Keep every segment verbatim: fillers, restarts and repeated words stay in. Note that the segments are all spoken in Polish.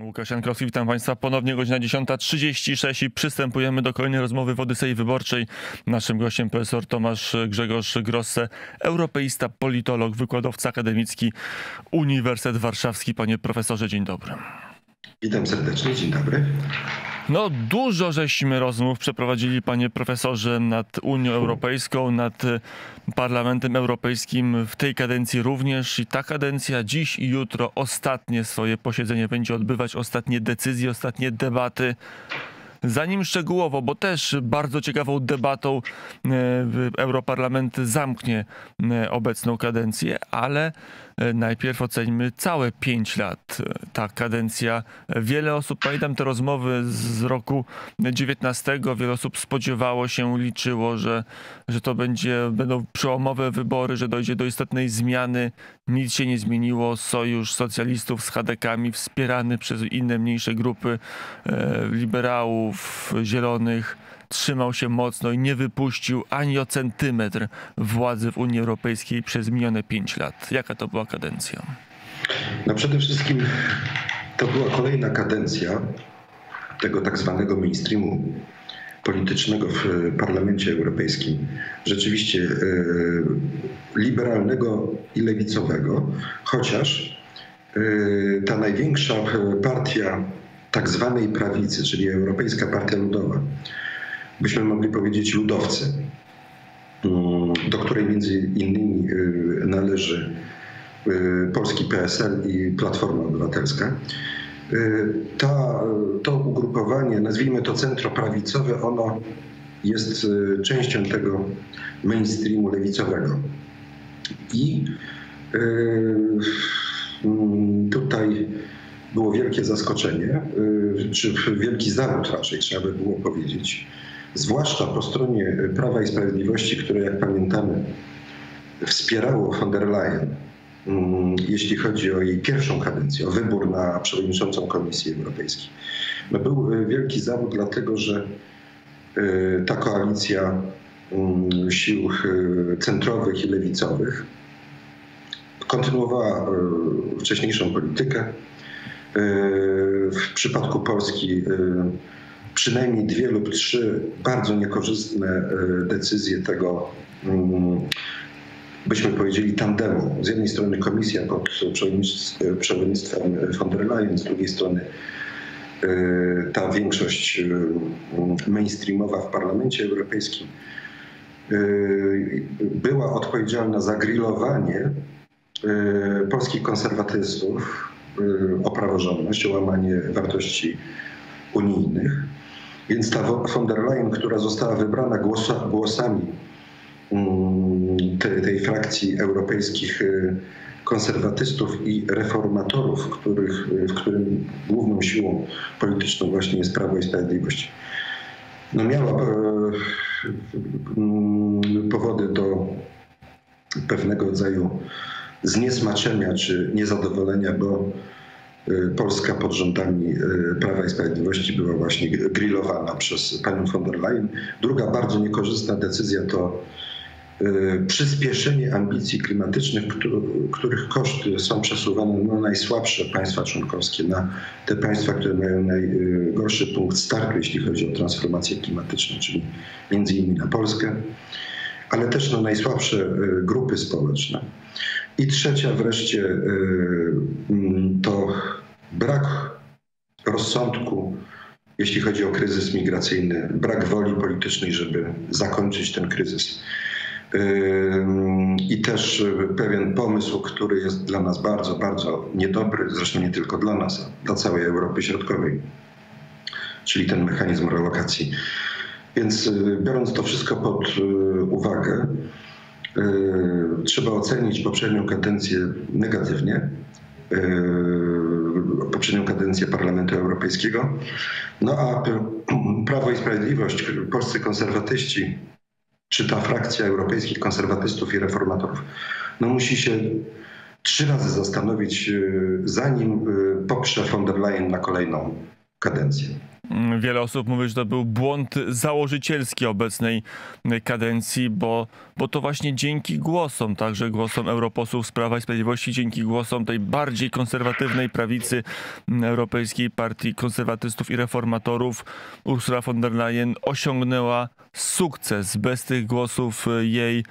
Łukasz Jankowski, witam Państwa ponownie, godzina dziesiąta trzydzieści sześć i przystępujemy do kolejnej rozmowy w Odysei Wyborczej. Naszym gościem profesor Tomasz Grzegorz Grosse, europeista, politolog, wykładowca akademicki, Uniwersytet Warszawski. Panie profesorze, dzień dobry. Witam serdecznie, dzień dobry. No dużo żeśmy rozmów przeprowadzili, panie profesorze, nad Unią Europejską, nad Parlamentem Europejskim w tej kadencji również. I ta kadencja dziś i jutro ostatnie swoje posiedzenie będzie odbywać, ostatnie decyzje, ostatnie debaty. Zanim szczegółowo, bo też bardzo ciekawą debatą Europarlament zamknie obecną kadencję, ale najpierw oceńmy całe pięć lat. Ta kadencja, wiele osób, pamiętam te rozmowy z roku dziewiętnastego, wiele osób spodziewało się, liczyło, że, że to będzie, będą przełomowe wybory, że dojdzie do istotnej zmiany. Nic się nie zmieniło. Sojusz socjalistów z chadekami wspierany przez inne mniejsze grupy liberałów, zielonych trzymał się mocno i nie wypuścił ani o centymetr władzy w Unii Europejskiej przez minione pięć lat. Jaka to była kadencja? No przede wszystkim to była kolejna kadencja tego tak zwanego mainstreamu politycznego w Parlamencie Europejskim. Rzeczywiście yy, liberalnego i lewicowego, chociaż yy, ta największa partia tak zwanej prawicy, czyli Europejska Partia Ludowa, byśmy mogli powiedzieć ludowcy, do której między innymi należy polski P S L i Platforma Obywatelska. Ta, to ugrupowanie, nazwijmy to centroprawicowe, ono jest częścią tego mainstreamu lewicowego. I tutaj było wielkie zaskoczenie, czy wielki zawód raczej trzeba by było powiedzieć, zwłaszcza po stronie Prawa i Sprawiedliwości, które, jak pamiętamy, wspierało von der Leyen, jeśli chodzi o jej pierwszą kadencję, o wybór na przewodniczącą Komisji Europejskiej. No był wielki zawód, dlatego że ta koalicja sił centrowych i lewicowych kontynuowała wcześniejszą politykę. W przypadku Polski przynajmniej dwie lub trzy bardzo niekorzystne decyzje tego, byśmy powiedzieli, tandemu. Z jednej strony komisja pod przewodnictwem von der Leyen, z drugiej strony ta większość mainstreamowa w Parlamencie Europejskim była odpowiedzialna za grillowanie polskich konserwatystów o praworządność, o łamanie wartości unijnych. Więc ta von der Leyen, która została wybrana głosami tej, tej frakcji europejskich konserwatystów i reformatorów, których, w którym główną siłą polityczną właśnie jest Prawo i Sprawiedliwość, no miała powody do pewnego rodzaju zniesmaczenia czy niezadowolenia, bo Polska pod rządami Prawa i Sprawiedliwości była właśnie grillowana przez panią von der Leyen. Druga bardzo niekorzystna decyzja to przyspieszenie ambicji klimatycznych, których koszty są przesuwane na najsłabsze państwa członkowskie, na te państwa, które mają najgorszy punkt startu, jeśli chodzi o transformację klimatyczną, czyli między innymi na Polskę, ale też na najsłabsze grupy społeczne. I trzecia wreszcie to brak rozsądku, jeśli chodzi o kryzys migracyjny, brak woli politycznej, żeby zakończyć ten kryzys. I też pewien pomysł, który jest dla nas bardzo, bardzo niedobry, zresztą nie tylko dla nas, dla całej Europy Środkowej, czyli ten mechanizm relokacji. Więc biorąc to wszystko pod uwagę, Yy, trzeba ocenić poprzednią kadencję negatywnie, yy, poprzednią kadencję Parlamentu Europejskiego. No a Prawo i Sprawiedliwość, polscy konserwatyści, czy ta frakcja europejskich konserwatystów i reformatorów, no musi się trzy razy zastanowić, yy, zanim yy, poprze von der Leyen na kolejną kadencję. Wiele osób mówi, że to był błąd założycielski obecnej kadencji, bo, bo to właśnie dzięki głosom, także głosom europosłów z Prawa i Sprawiedliwości, dzięki głosom tej bardziej konserwatywnej prawicy Europejskiej Partii Konserwatystów i Reformatorów Ursula von der Leyen osiągnęła sukces. Bez tych głosów jej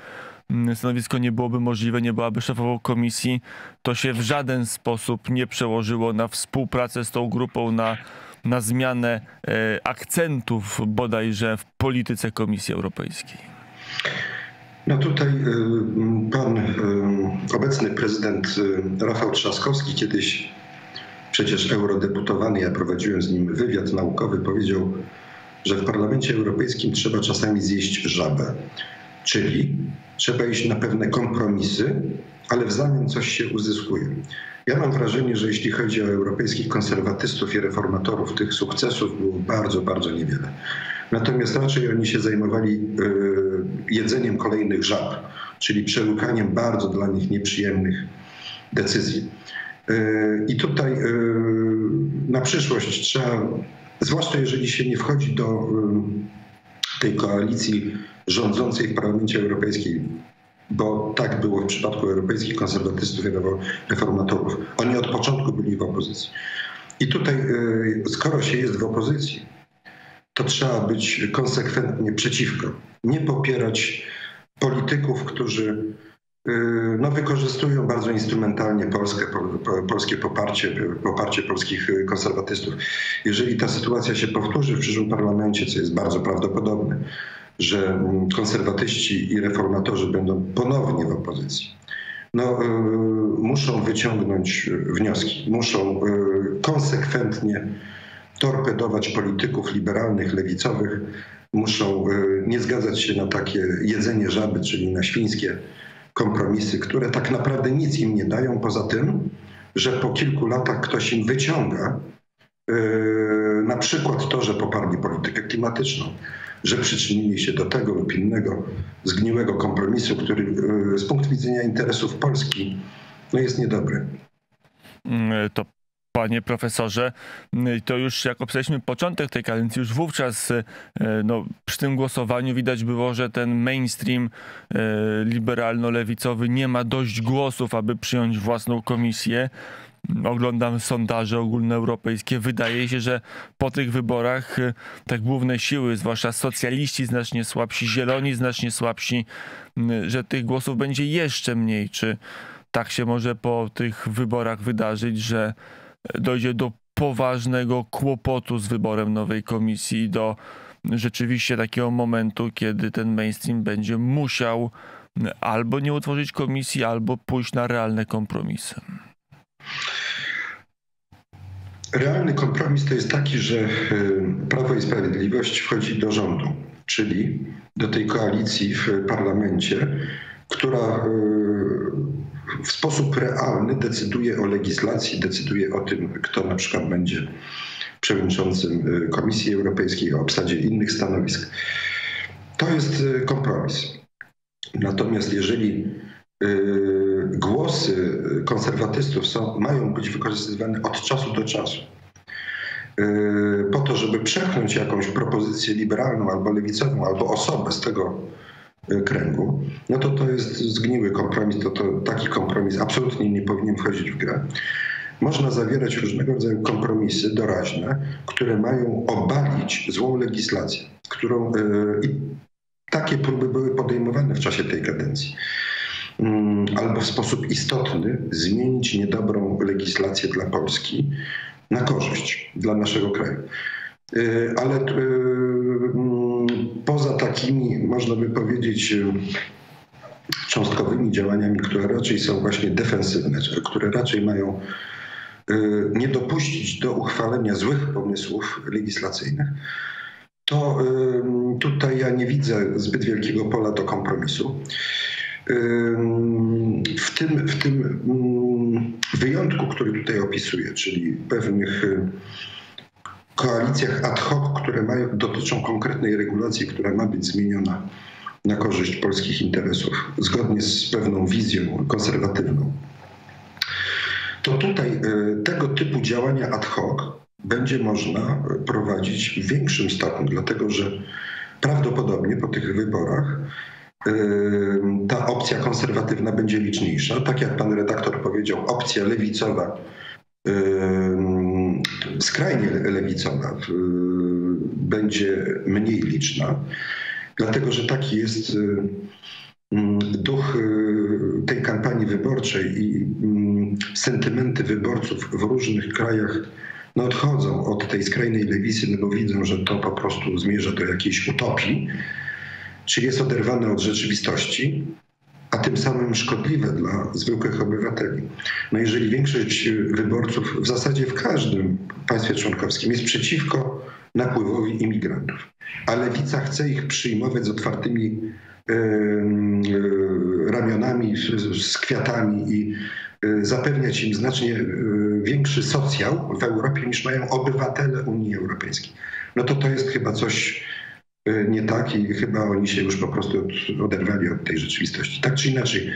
stanowisko nie byłoby możliwe, nie byłaby szefową komisji. To się w żaden sposób nie przełożyło na współpracę z tą grupą, na na zmianę e, akcentów bodajże w polityce Komisji Europejskiej? No tutaj y, pan y, obecny prezydent y, Rafał Trzaskowski, kiedyś przecież eurodeputowany, ja prowadziłem z nim wywiad naukowy, powiedział, że w Parlamencie Europejskim trzeba czasami zjeść żabę. Czyli trzeba iść na pewne kompromisy, ale w zamian coś się uzyskuje. Ja mam wrażenie, że jeśli chodzi o europejskich konserwatystów i reformatorów, tych sukcesów było bardzo, bardzo niewiele. Natomiast raczej oni się zajmowali yy, jedzeniem kolejnych żab, czyli przełykaniem bardzo dla nich nieprzyjemnych decyzji. Yy, I tutaj yy, na przyszłość trzeba, zwłaszcza jeżeli się nie wchodzi do yy, tej koalicji rządzącej w Parlamencie Europejskim, bo tak było w przypadku europejskich konserwatystów i reformatorów. Oni od początku byli w opozycji. I tutaj, skoro się jest w opozycji, to trzeba być konsekwentnie przeciwko. Nie popierać polityków, którzy no, wykorzystują bardzo instrumentalnie Polskę, polskie poparcie, poparcie polskich konserwatystów. Jeżeli ta sytuacja się powtórzy w przyszłym parlamencie, co jest bardzo prawdopodobne, że konserwatyści i reformatorzy będą ponownie w opozycji, no, y, muszą wyciągnąć wnioski, muszą y, konsekwentnie torpedować polityków liberalnych, lewicowych, muszą y, nie zgadzać się na takie jedzenie żaby, czyli na świńskie kompromisy, które tak naprawdę nic im nie dają, poza tym, że po kilku latach ktoś im wyciąga y, na przykład to, że poparli politykę klimatyczną, że przyczynili się do tego lub innego zgniłego kompromisu, który z punktu widzenia interesów Polski no jest niedobry. To panie profesorze, to już jak obserwowaliśmy początek tej kadencji, już wówczas no, przy tym głosowaniu widać było, że ten mainstream liberalno-lewicowy nie ma dość głosów, aby przyjąć własną komisję. Oglądam sondaże ogólnoeuropejskie. Wydaje się, że po tych wyborach te główne siły, zwłaszcza socjaliści znacznie słabsi, zieloni znacznie słabsi, że tych głosów będzie jeszcze mniej. Czy tak się może po tych wyborach wydarzyć, że dojdzie do poważnego kłopotu z wyborem nowej komisji, do rzeczywiście takiego momentu, kiedy ten mainstream będzie musiał albo nie utworzyć komisji, albo pójść na realne kompromisy? Realny kompromis to jest taki, że Prawo i Sprawiedliwość wchodzi do rządu, czyli do tej koalicji w parlamencie, która w sposób realny decyduje o legislacji, decyduje o tym, kto na przykład będzie przewodniczącym Komisji Europejskiej, o obsadzie innych stanowisk. To jest kompromis. Natomiast jeżeli głosy konserwatystów są, mają być wykorzystywane od czasu do czasu po to, żeby przepchnąć jakąś propozycję liberalną albo lewicową, albo osobę z tego kręgu, no to to jest zgniły kompromis, to, to taki kompromis absolutnie nie powinien wchodzić w grę. Można zawierać różnego rodzaju kompromisy doraźne, które mają obalić złą legislację, którą i takie próby były podejmowane w czasie tej kadencji. Albo w sposób istotny zmienić niedobrą legislację dla Polski na korzyść dla naszego kraju. Ale poza takimi, można by powiedzieć, cząstkowymi działaniami, które raczej są właśnie defensywne, które raczej mają nie dopuścić do uchwalenia złych pomysłów legislacyjnych, to tutaj ja nie widzę zbyt wielkiego pola do kompromisu. W tym, w tym wyjątku, który tutaj opisuję, czyli pewnych koalicjach ad hoc, które mają, dotyczą konkretnej regulacji, która ma być zmieniona na korzyść polskich interesów, zgodnie z pewną wizją konserwatywną, to tutaj tego typu działania ad hoc będzie można prowadzić w większym stopniu, dlatego że prawdopodobnie po tych wyborach ta opcja konserwatywna będzie liczniejsza. Tak jak pan redaktor powiedział, opcja lewicowa, skrajnie lewicowa będzie mniej liczna, dlatego że taki jest duch tej kampanii wyborczej i sentymenty wyborców w różnych krajach no odchodzą od tej skrajnej lewicy, no bo widzą, że to po prostu zmierza do jakiejś utopii, czyli jest oderwane od rzeczywistości, a tym samym szkodliwe dla zwykłych obywateli. No jeżeli większość wyborców w zasadzie w każdym państwie członkowskim jest przeciwko napływowi imigrantów, a lewica chce ich przyjmować z otwartymi yy, yy, ramionami, z, z kwiatami i yy, zapewniać im znacznie yy, większy socjał w Europie niż mają obywatele Unii Europejskiej, no to to jest chyba coś nie tak i chyba oni się już po prostu oderwali od tej rzeczywistości. Tak czy inaczej,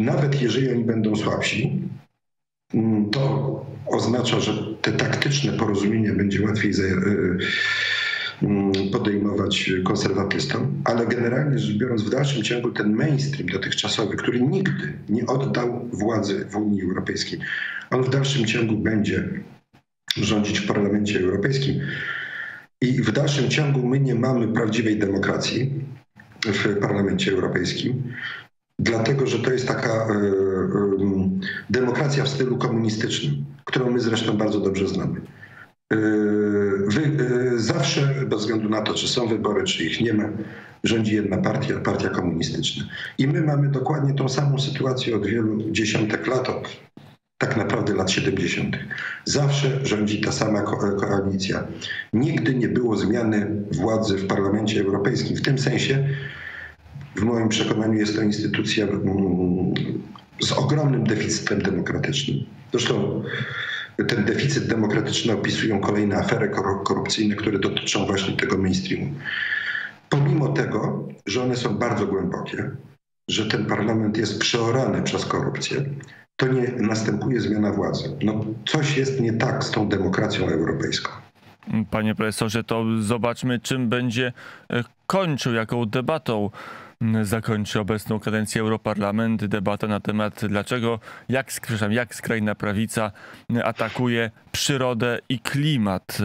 nawet jeżeli oni będą słabsi, to oznacza, że te taktyczne porozumienie będzie łatwiej podejmować konserwatystom, ale generalnie rzecz biorąc w dalszym ciągu ten mainstream dotychczasowy, który nigdy nie oddał władzy w Unii Europejskiej, on w dalszym ciągu będzie rządzić w Parlamencie Europejskim. I w dalszym ciągu my nie mamy prawdziwej demokracji w Parlamencie Europejskim, dlatego że to jest taka y, y, demokracja w stylu komunistycznym, którą my zresztą bardzo dobrze znamy. Y, wy, y, zawsze, bez względu na to, czy są wybory, czy ich nie ma, rządzi jedna partia, partia komunistyczna. I my mamy dokładnie tą samą sytuację od wielu dziesiątek lat, od tak naprawdę lat siedemdziesiątych. Zawsze rządzi ta sama ko- koalicja. Nigdy nie było zmiany władzy w Parlamencie Europejskim. W tym sensie, w moim przekonaniu, jest to instytucja z ogromnym deficytem demokratycznym. Zresztą ten deficyt demokratyczny opisują kolejne afery kor- korupcyjne, które dotyczą właśnie tego mainstreamu. Pomimo tego, że one są bardzo głębokie, że ten parlament jest przeorany przez korupcję, to nie następuje zmiana władzy. No, coś jest nie tak z tą demokracją europejską. Panie profesorze, to zobaczmy, czym będzie kończył, jaką debatą zakończy obecną kadencję Europarlament. Debata na temat, dlaczego, jak, przepraszam, jak skrajna prawica atakuje przyrodę i klimat.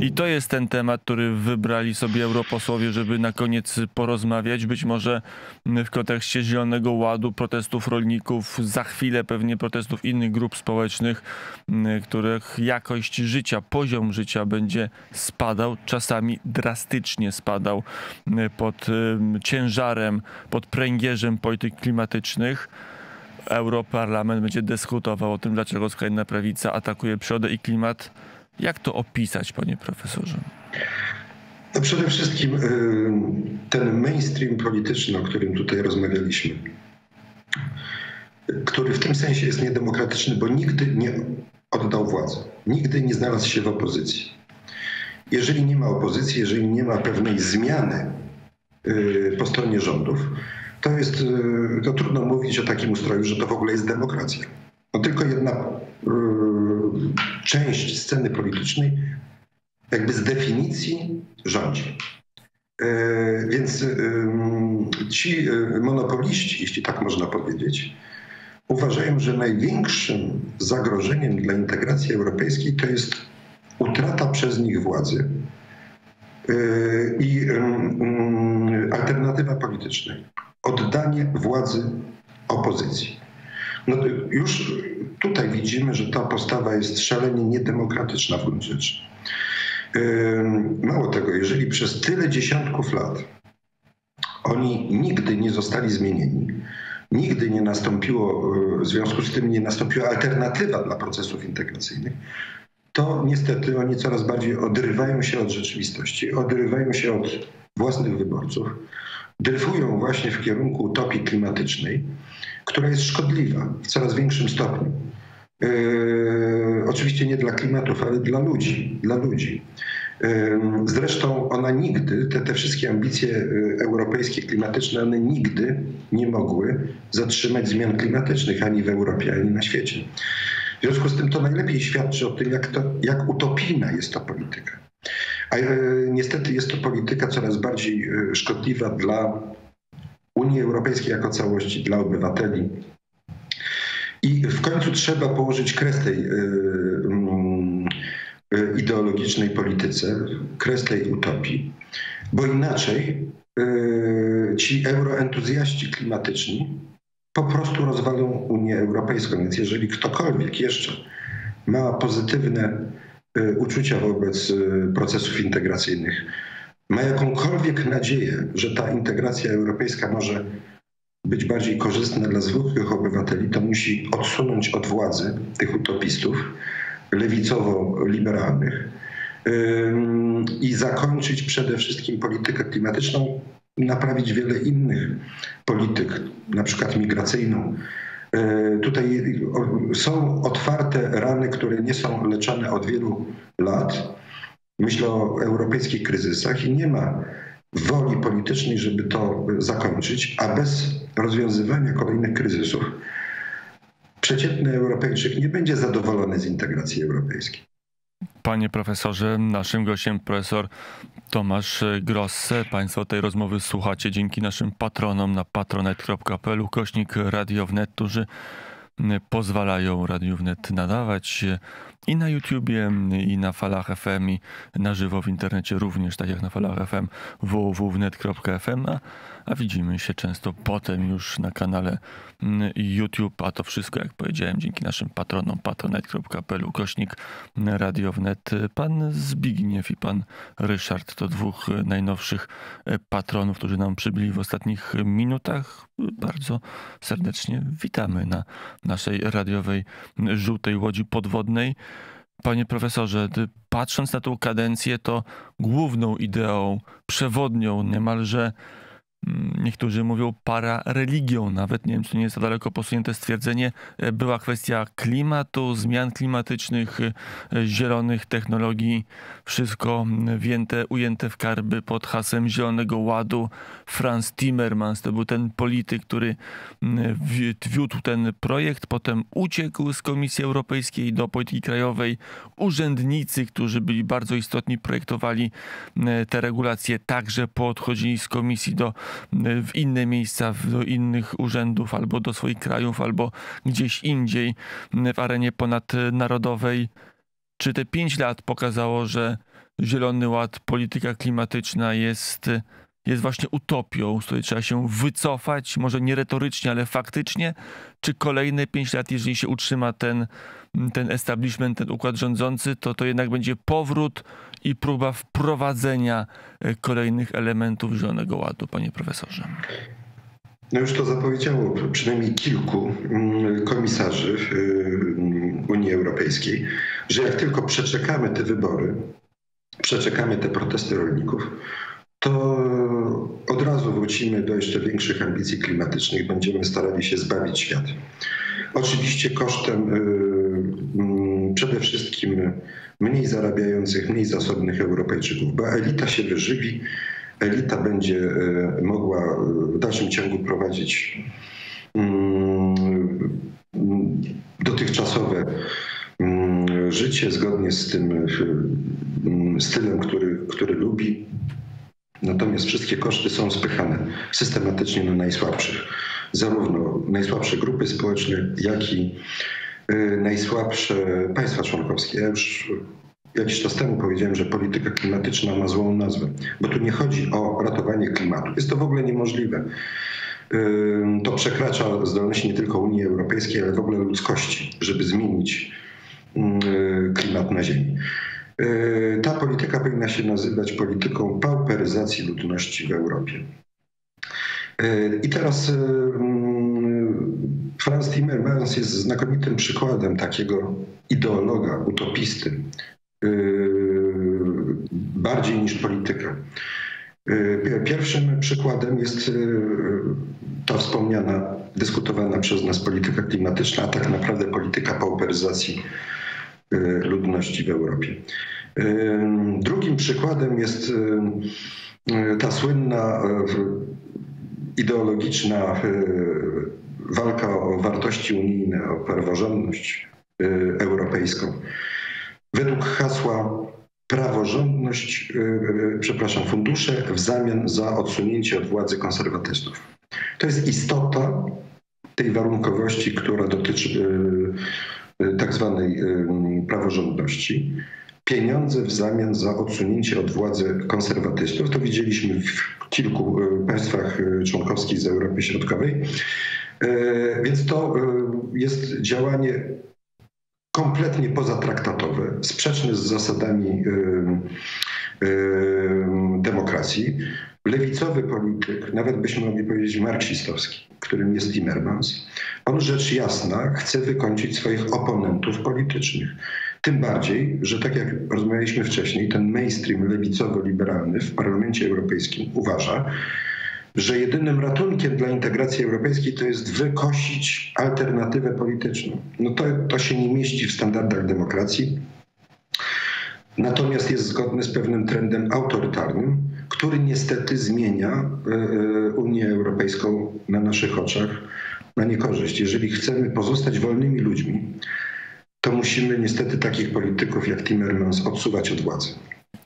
I to jest ten temat, który wybrali sobie europosłowie, żeby na koniec porozmawiać. Być może w kontekście Zielonego Ładu, protestów rolników, za chwilę pewnie protestów innych grup społecznych, których jakość życia, poziom życia będzie spadał, czasami drastycznie spadał pod ciężarem, pod pręgierzem polityk klimatycznych. Europarlament będzie dyskutował o tym, dlaczego skrajna prawica atakuje przyrodę i klimat. Jak to opisać, panie profesorze? No przede wszystkim ten mainstream polityczny, o którym tutaj rozmawialiśmy, który w tym sensie jest niedemokratyczny, bo nigdy nie oddał władzy. Nigdy nie znalazł się w opozycji. Jeżeli nie ma opozycji, jeżeli nie ma pewnej zmiany po stronie rządów, to jest, to trudno mówić o takim ustroju, że to w ogóle jest demokracja. No tylko jedna y, część sceny politycznej jakby z definicji rządzi. Y, więc y, ci monopoliści, jeśli tak można powiedzieć, uważają, że największym zagrożeniem dla integracji europejskiej to jest utrata przez nich władzy i alternatywa polityczna, oddanie władzy opozycji. No już tutaj widzimy, że ta postawa jest szalenie niedemokratyczna w gruncie rzeczy. Mało tego, jeżeli przez tyle dziesiątków lat oni nigdy nie zostali zmienieni, nigdy nie nastąpiło, w związku z tym nie nastąpiła alternatywa dla procesów integracyjnych, to niestety oni coraz bardziej odrywają się od rzeczywistości, odrywają się od własnych wyborców, dryfują właśnie w kierunku utopii klimatycznej, która jest szkodliwa w coraz większym stopniu. Yy, oczywiście nie dla klimatów, ale dla ludzi. Dla ludzi. Yy, zresztą ona nigdy, te, te wszystkie ambicje europejskie, klimatyczne, one nigdy nie mogły zatrzymać zmian klimatycznych ani w Europie, ani na świecie. W związku z tym to najlepiej świadczy o tym, jak, to, jak utopijna jest ta polityka. A niestety jest to polityka coraz bardziej szkodliwa dla Unii Europejskiej jako całości, dla obywateli. I w końcu trzeba położyć kres tej ideologicznej polityce, kres tej utopii, bo inaczej ci euroentuzjaści klimatyczni po prostu rozwalą Unię Europejską. Więc jeżeli ktokolwiek jeszcze ma pozytywne uczucia wobec procesów integracyjnych, ma jakąkolwiek nadzieję, że ta integracja europejska może być bardziej korzystna dla zwykłych obywateli, to musi odsunąć od władzy tych utopistów lewicowo-liberalnych i zakończyć przede wszystkim politykę klimatyczną, naprawić wiele innych polityk, na przykład migracyjną. Tutaj są otwarte rany, które nie są leczone od wielu lat. Myślę o europejskich kryzysach i nie ma woli politycznej, żeby to zakończyć, a bez rozwiązywania kolejnych kryzysów przeciętny Europejczyk nie będzie zadowolony z integracji europejskiej. Panie profesorze, naszym gościem profesor Tomasz Grosse. Państwo tej rozmowy słuchacie dzięki naszym patronom na patronet kropka p l ukośnik Radio WNET, którzy pozwalają Radiu WNET nadawać i na YouTubie, i na falach F M, i na żywo w internecie również, tak jak na falach F M, w w w kropka wnet kropka f m, a, a widzimy się często potem już na kanale YouTube, a to wszystko, jak powiedziałem, dzięki naszym patronom patronet kropka p l ukośnik Radio WNET. Pan Zbigniew i pan Ryszard to dwóch najnowszych patronów, którzy nam przybyli w ostatnich minutach. Bardzo serdecznie witamy na naszej radiowej żółtej łodzi podwodnej. Panie profesorze, patrząc na tą kadencję, to główną ideą, przewodnią, niemalże niektórzy mówią parareligią, nawet nie wiem, czy nie jest to daleko posunięte stwierdzenie, była kwestia klimatu, zmian klimatycznych, zielonych technologii, wszystko wzięte, ujęte w karby pod hasłem Zielonego Ładu. Franz Timmermans to był ten polityk, który wiódł ten projekt, potem uciekł z Komisji Europejskiej do polityki krajowej. Urzędnicy, którzy byli bardzo istotni, projektowali te regulacje, także poodchodzili z Komisji do w inne miejsca, do innych urzędów, albo do swoich krajów, albo gdzieś indziej w arenie ponadnarodowej. Czy te pięć lat pokazało, że Zielony Ład, polityka klimatyczna jest, jest właśnie utopią, z której trzeba się wycofać, może nie retorycznie, ale faktycznie? Czy kolejne pięć lat, jeżeli się utrzyma ten, ten establishment, ten układ rządzący, to to jednak będzie powrót i próba wprowadzenia kolejnych elementów Zielonego Ładu, panie profesorze? No już to zapowiedziało przynajmniej kilku komisarzy Unii Europejskiej, że jak tylko przeczekamy te wybory, przeczekamy te protesty rolników, to od razu wrócimy do jeszcze większych ambicji klimatycznych, będziemy starali się zbawić świat. Oczywiście kosztem przede wszystkim mniej zarabiających, mniej zasobnych Europejczyków, bo elita się wyżywi, elita będzie mogła w dalszym ciągu prowadzić dotychczasowe życie zgodnie z tym stylem, który, który lubi. Natomiast wszystkie koszty są spychane systematycznie na najsłabszych. Zarówno najsłabsze grupy społeczne, jak i najsłabsze państwa członkowskie. Ja już jakiś czas temu powiedziałem, że polityka klimatyczna ma złą nazwę, bo tu nie chodzi o ratowanie klimatu. Jest to w ogóle niemożliwe. To przekracza zdolności nie tylko Unii Europejskiej, ale w ogóle ludzkości, żeby zmienić klimat na Ziemi. Ta polityka powinna się nazywać polityką pauperyzacji ludności w Europie. I teraz Franz Timmermans jest znakomitym przykładem takiego ideologa, utopisty, bardziej niż polityka. Pierwszym przykładem jest ta wspomniana, dyskutowana przez nas polityka klimatyczna, a tak naprawdę polityka pauperyzacji ludności w Europie. Drugim przykładem jest ta słynna ideologiczna walka o wartości unijne, o praworządność, europejską. Według hasła praworządność, przepraszam, fundusze w zamian za odsunięcie od władzy konserwatystów. To jest istota tej warunkowości, która dotyczy tak zwanej praworządności. Pieniądze w zamian za odsunięcie od władzy konserwatystów. To widzieliśmy w kilku państwach członkowskich z Europy Środkowej. Więc to jest działanie kompletnie pozatraktatowe, sprzeczne z zasadami demokracji. Lewicowy polityk, nawet byśmy mogli powiedzieć marksistowski, którym jest Timmermans, on rzecz jasna chce wykończyć swoich oponentów politycznych. Tym bardziej, że tak jak rozmawialiśmy wcześniej, ten mainstream lewicowo-liberalny w Parlamencie Europejskim uważa, że jedynym ratunkiem dla integracji europejskiej to jest wykosić alternatywę polityczną. No to, to się nie mieści w standardach demokracji, natomiast jest zgodne z pewnym trendem autorytarnym, który niestety zmienia Unię Europejską na naszych oczach na niekorzyść. Jeżeli chcemy pozostać wolnymi ludźmi, to musimy niestety takich polityków jak Timmermans odsuwać od władzy.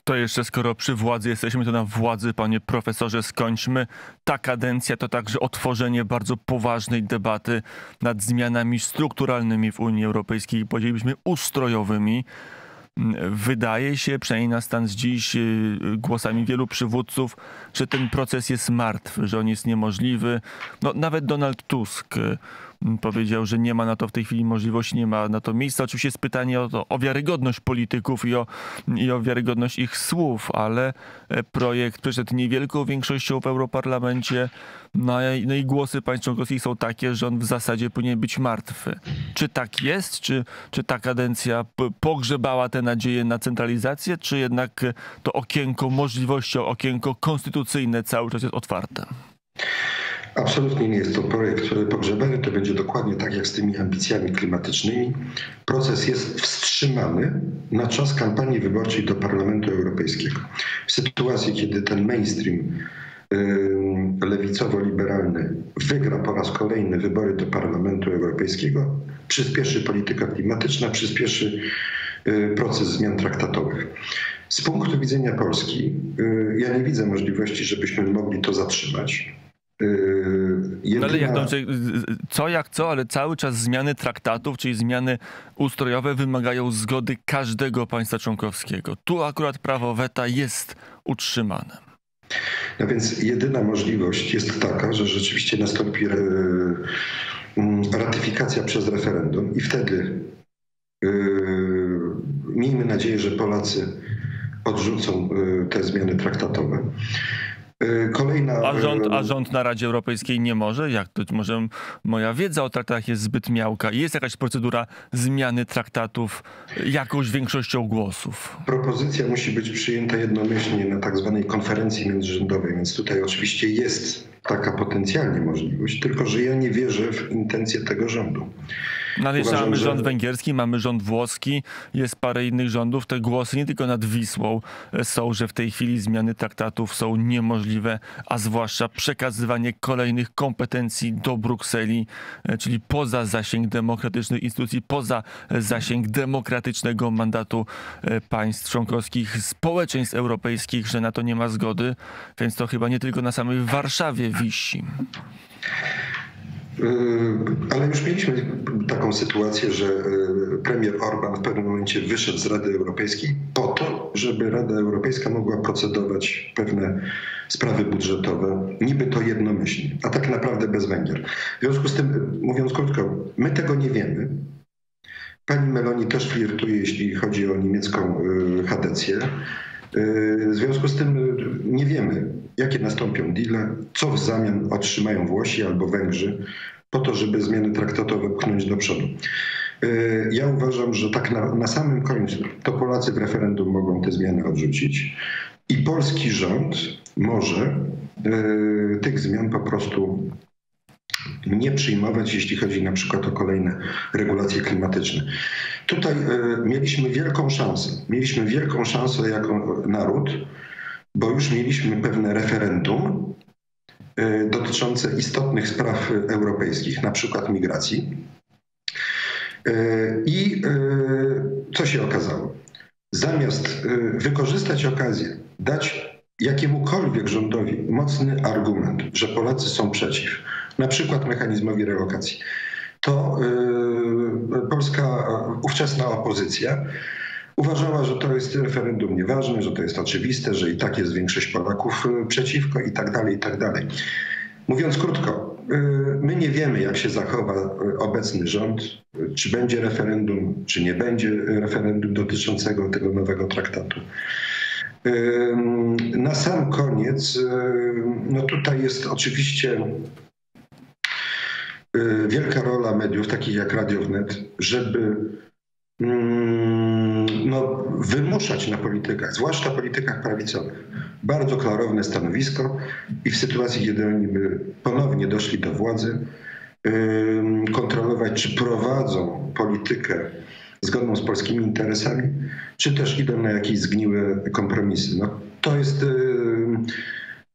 To jeszcze skoro przy władzy jesteśmy, to na władzy, panie profesorze, skończmy. Ta kadencja to także otworzenie bardzo poważnej debaty nad zmianami strukturalnymi w Unii Europejskiej, powiedzielibyśmy ustrojowymi. Wydaje się, przynajmniej na stan z dziś, głosami wielu przywódców, że ten proces jest martwy, że on jest niemożliwy. No, nawet Donald Tusk powiedział, że nie ma na to w tej chwili możliwości, nie ma na to miejsca. Oczywiście jest pytanie o, to, o wiarygodność polityków i o, i o wiarygodność ich słów, ale projekt przeszedł niewielką większością w Europarlamencie, no, no i głosy państw członkowskich są takie, że on w zasadzie powinien być martwy. Czy tak jest? Czy, czy ta kadencja pogrzebała te nadzieje na centralizację, czy jednak to okienko możliwości, okienko konstytucyjne cały czas jest otwarte? Absolutnie nie jest to projekt pogrzebany, to będzie dokładnie tak jak z tymi ambicjami klimatycznymi. Proces jest wstrzymany na czas kampanii wyborczej do Parlamentu Europejskiego. W sytuacji, kiedy ten mainstream lewicowo-liberalny wygra po raz kolejny wybory do Parlamentu Europejskiego, przyspieszy polityka klimatyczna, przyspieszy proces zmian traktatowych. Z punktu widzenia Polski, ja nie widzę możliwości, żebyśmy mogli to zatrzymać. Jedyna... Ale jak to, co jak co, ale cały czas zmiany traktatów, czyli zmiany ustrojowe wymagają zgody każdego państwa członkowskiego. Tu akurat prawo weta jest utrzymane. No więc jedyna możliwość jest taka, że rzeczywiście nastąpi ratyfikacja przez referendum i wtedy yy, miejmy nadzieję, że Polacy odrzucą te zmiany traktatowe. Kolejna... A, rząd, a rząd na Radzie Europejskiej nie może? Jak to? Może moja wiedza o traktatach jest zbyt miałka? Jest jakaś procedura zmiany traktatów jakąś większością głosów? Propozycja musi być przyjęta jednomyślnie na tak zwanej konferencji międzyrządowej, więc tutaj oczywiście jest taka potencjalnie możliwość, tylko że ja nie wierzę w intencje tego rządu. No ale jeszcze mamy rząd węgierski, mamy rząd włoski, jest parę innych rządów. Te głosy nie tylko nad Wisłą są, że w tej chwili zmiany traktatów są niemożliwe, a zwłaszcza przekazywanie kolejnych kompetencji do Brukseli, czyli poza zasięg demokratycznych instytucji, poza zasięg demokratycznego mandatu państw członkowskich, społeczeństw europejskich, że na to nie ma zgody, więc to chyba nie tylko na samej Warszawie wisi. Ale już mieliśmy taką sytuację, że premier Orbán w pewnym momencie wyszedł z Rady Europejskiej po to, żeby Rada Europejska mogła procedować pewne sprawy budżetowe, niby to jednomyślnie, a tak naprawdę bez Węgier. W związku z tym, mówiąc krótko, my tego nie wiemy. Pani Meloni też flirtuje, jeśli chodzi o niemiecką chadecję. W związku z tym nie wiemy, jakie nastąpią deale, co w zamian otrzymają Włosi albo Węgrzy, po to, żeby zmiany traktatowe pchnąć do przodu. Ja uważam, że tak na, na samym końcu to Polacy w referendum mogą te zmiany odrzucić i polski rząd może y, tych zmian po prostu nie przyjmować, jeśli chodzi na przykład o kolejne regulacje klimatyczne. Tutaj y, mieliśmy wielką szansę, mieliśmy wielką szansę jako naród, bo już mieliśmy pewne referendum y, dotyczące istotnych spraw europejskich, na przykład migracji. I co się okazało? Zamiast wykorzystać okazję, dać jakiemukolwiek rządowi mocny argument, że Polacy są przeciw, na przykład mechanizmowi relokacji, to polska ówczesna opozycja uważała, że to jest referendum nieważne, że to jest oczywiste, że i tak jest większość Polaków przeciwko i tak dalej, i tak dalej. Mówiąc krótko, my nie wiemy, jak się zachowa obecny rząd, czy będzie referendum, czy nie będzie referendum dotyczącego tego nowego traktatu. Na sam koniec, no tutaj jest oczywiście wielka rola mediów, takich jak Radio WNET, żeby no, wymuszać na politykach, zwłaszcza politykach prawicowych, bardzo klarowne stanowisko i w sytuacji, kiedy oni by ponownie doszli do władzy, kontrolować, czy prowadzą politykę zgodną z polskimi interesami, czy też idą na jakieś zgniłe kompromisy. No, to jest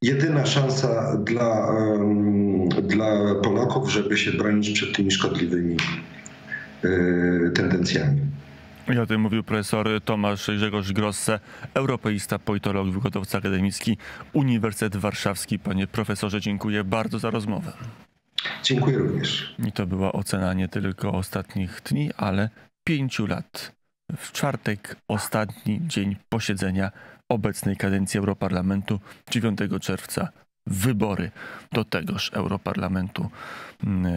jedyna szansa dla, dla Polaków, żeby się bronić przed tymi szkodliwymi tendencjami. I o tym mówił profesor Tomasz Grzegorz Grosse, europeista, politolog, wykładowca akademicki, Uniwersytet Warszawski. Panie profesorze, dziękuję bardzo za rozmowę. Dziękuję również. I to była ocena nie tylko ostatnich dni, ale pięciu lat. W czwartek ostatni dzień posiedzenia obecnej kadencji Europarlamentu, dziewiątego czerwca. Wybory do tegoż Europarlamentu.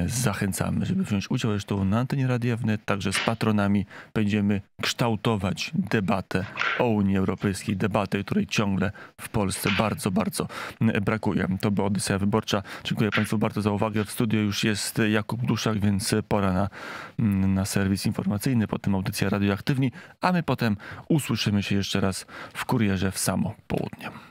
Zachęcamy, żeby wziąć udział. Zresztą na antenie Radia WNET, także z patronami będziemy kształtować debatę o Unii Europejskiej. Debatę, której ciągle w Polsce bardzo, bardzo brakuje. To była Odyseja Wyborcza. Dziękuję Państwu bardzo za uwagę. W studiu już jest Jakub Duszak, więc pora na, na serwis informacyjny. Potem audycja Radioaktywni, a my potem usłyszymy się jeszcze raz w Kurierze w samo południe.